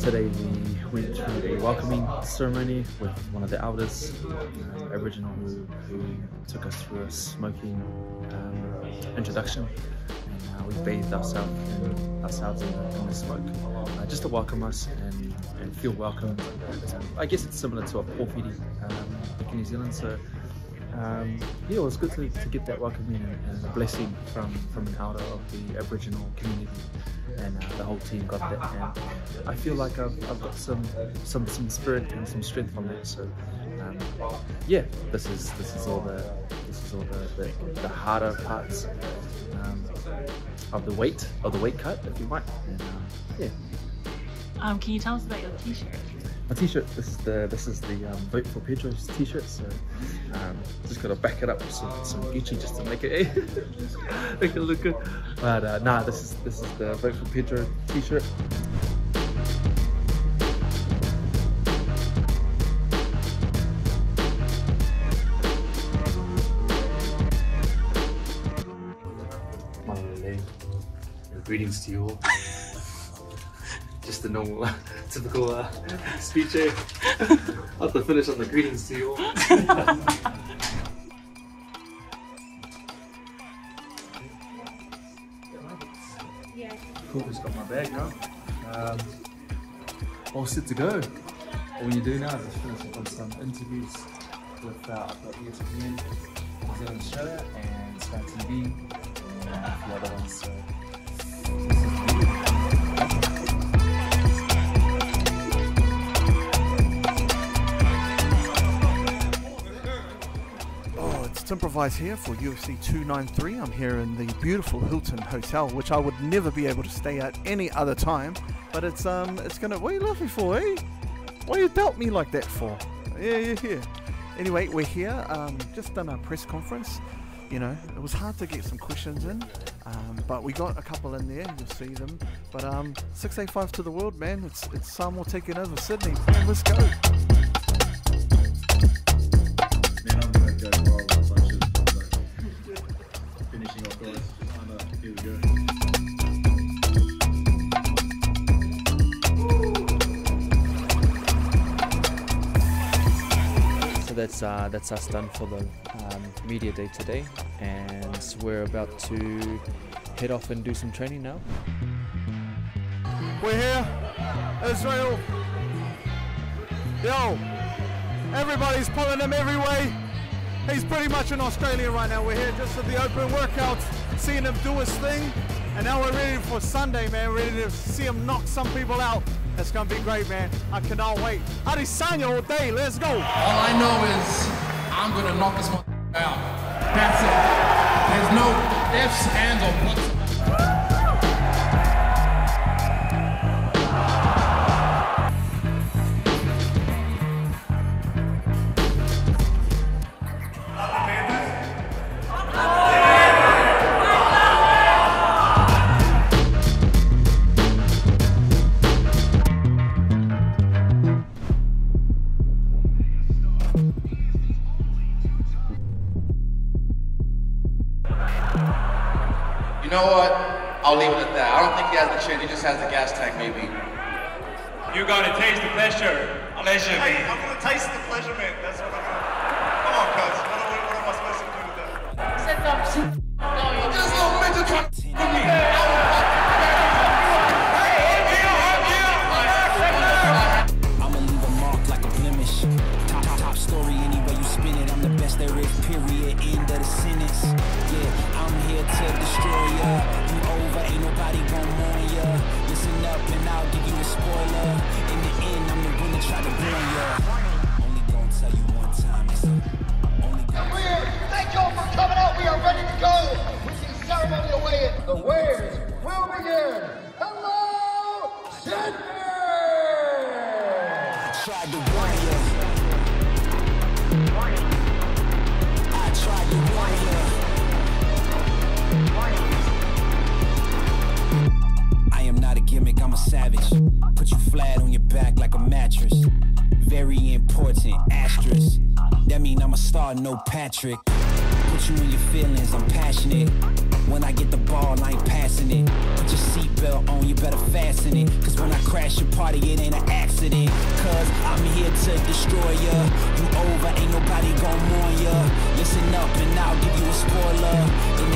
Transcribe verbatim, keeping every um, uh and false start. Today we went to a welcoming ceremony with one of the elders, uh, Aboriginal, who, who took us through a smoking um, introduction. And, uh, we bathed ourselves in, ourselves in the, in the smoke, uh, just to welcome us and, and feel welcome. I guess it's similar to a pōwhiri um, in New Zealand. So um, yeah, it was good to, to get that welcoming and a blessing from, from an elder of the Aboriginal community. And uh, the whole team got that, and I feel like I've, I've got some, some some spirit and some strength on that. So um, yeah, this is this is all the this is all the, the, the harder parts um, of the weight of the weight cut, if you might. And, uh, yeah. Um, can you tell us about your T-shirt? My T-shirt. This is the this is the um, Vote for Pedro's T-shirt. So um, just gotta back it up with some, some Gucci just to make it eh? make it look good. But uh, nah, this is this is the Vote for Pedro T-shirt. Greetings to you all. Just the normal, uh, typical uh, speech. Eh? I'll have to finish on the greetings to you all. Cool, just got my bag now. Um, all set to go. All you do now is just finish up on some interviews with uh, E S P N, New Zealand, Australia, and Sky T V, and uh, a few other ones. So. Improvise here for U F C two ninety-three. I'm here in the beautiful Hilton Hotel, which I would never be able to stay at any other time. But it's um, it's gonna. What are you laughing for, eh? What you dealt me like that for? Yeah, yeah, yeah. Anyway, we're here. Um, just done our press conference. You know, it was hard to get some questions in, um, but we got a couple in there. You'll see them. But um, six eight five to the world, man. It's it's Samoa taking over Sydney. Man, let's go. That's, uh, that's us done for the um, media day today, and we're about to head off and do some training now. We're here, Israel. Yo, everybody's pulling him every way. He's pretty much in Australia right now. We're here just for the open workouts, seeing him do his thing, and now we're ready for Sunday, man. We're ready to see him knock some people out. It's gonna be great, man. I cannot wait. Adesanya all day, let's go. All I know is I'm gonna knock this one out. That's it. There's no ifs, ands, or buts. You know what? I'll leave it at that. I don't think he has the chin, he just has the gas tank, maybe. You're gonna taste the pleasure. Pleasure, hey, man. I'm gonna taste the pleasure, man. That's what I'm gonna. Come on, cuz. What, what am I supposed to do with that? Set up shit. No, you just little mental trying to me. Hey, hey, hey, I'ma leave a mark like a blemish. Top, top, top story, anyway you spin it. I'm the best there is, period. End of the sentence. Yeah. I'm here to destroy ya. You over, ain't nobody gon' mourn ya. Listen up and I'll give you a spoiler. In the end, I'm the one to try to burn ya. Only gon' tell you one time. Only we're, thank y'all for coming out. We are ready to go. We see the ceremony away. The waves will begin. Hello, Sydney! I tried to warn ya. I tried to warn ya. I am not a gimmick, I'm a savage. Put you flat on your back like a mattress. Very important, asterisk. That mean I'm a star, no Patrick. Put you in your feelings, I'm passionate. When I get the ball, I ain't passing it. Put your seatbelt on, you better fasten it. Cause when I crash your party, it ain't an accident. Cause I'm here to destroy ya. You over, ain't nobody gon' mourn ya. Listen up and I'll give you a spoiler.